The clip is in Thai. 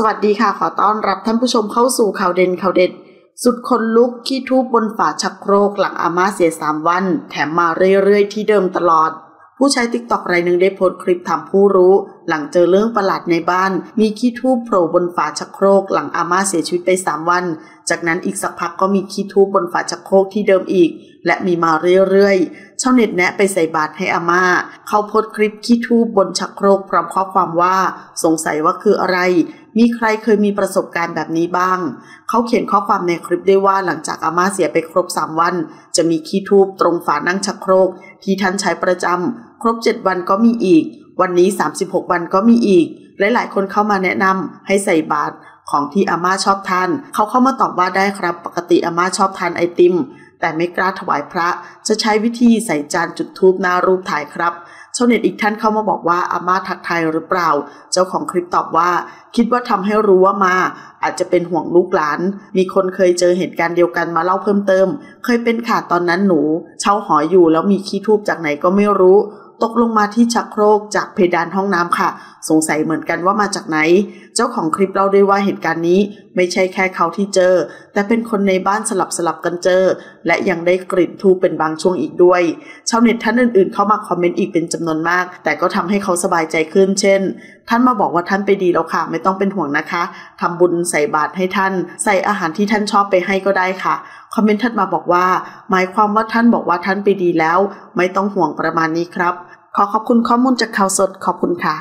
สวัสดีค่ะขอต้อนรับท่านผู้ชมเข้าสู่ข่าวเด่นสุดคนลุกขี้ทูบบนฝาชักโครกหลังอาม่าเสีย3วันแถมมาเรื่อยๆที่เดิมตลอดผู้ใช้ TikTok รายหนึ่งได้โพสต์คลิปถามผู้รู้หลังเจอเรื่องประหลาดในบ้านมีขี้ทูบโผล่บนฝาชักโครกหลังอาม่าเสียชีวิตไป3วันจากนั้นอีกสักพักก็มีขี้ทูบบนฝาชักโครกที่เดิมอีกและมีมาเรื่อยๆชาวเน็ตแนะไปใส่บาตรให้อาม่าเขาโพสต์คลิปขี้ทูบบนชักโครกพร้อมข้อความว่าสงสัยว่าคืออะไรมีใครเคยมีประสบการณ์แบบนี้บ้างเขาเขียนข้อความในคลิปได้ว่าหลังจากอาม่าเสียไปครบ3วันจะมีขี้ทูบตรงฝานั่งชักโครกที่ท่านใช้ประจำครบ7วันก็มีอีกวันนี้36วันก็มีอีกหลายคนเข้ามาแนะนำให้ใส่บาตรของที่อาม่าชอบทานเขาเข้ามาตอบว่าได้ครับปกติอาม่าชอบทานไอติมแต่ไม่กล้าถวายพระจะใช้วิธีใส่จานจุดธูปหน้ารูปถ่ายครับชาวเน็ตอีกท่านเข้ามาบอกว่าอาม่าทักทายหรือเปล่าเจ้าของคลิปตอบว่าคิดว่าทำให้รู้ว่ามาอาจจะเป็นห่วงลูกหลานมีคนเคยเจอเหตุการณ์เดียวกันมาเล่าเพิ่มเติมเคยเป็นค่ะตอนนั้นหนูเช่าหออยู่แล้วมีขี้ทูบจากไหนก็ไม่รู้ตกลงมาที่ชักโครกจากเพดานห้องน้ำค่ะสงสัยเหมือนกันว่ามาจากไหนเจ้าของคลิปเล่าด้วยว่าเหตุการณ์นี้ไม่ใช่แค่เขาที่เจอแต่เป็นคนในบ้านสลับกันเจอและยังได้กลิ่นทูบเป็นบางช่วงอีกด้วยชาวเน็ตท่านอื่นๆเข้ามาคอมเมนต์อีกเป็นจำนวนมากแต่ก็ทำให้เขาสบายใจขึ้นเช่นท่านมาบอกว่าท่านไปดีแล้วค่ะไม่ต้องเป็นห่วงนะคะทำบุญใส่บาตรให้ท่านใส่อาหารที่ท่านชอบไปให้ก็ได้ค่ะคอมเมนต์ท่านมาบอกว่าหมายความว่าท่านบอกว่าท่านไปดีแล้วไม่ต้องห่วงประมาณนี้ครับขอขอบคุณข้อมูลจากข่าวสดขอบคุณค่ะ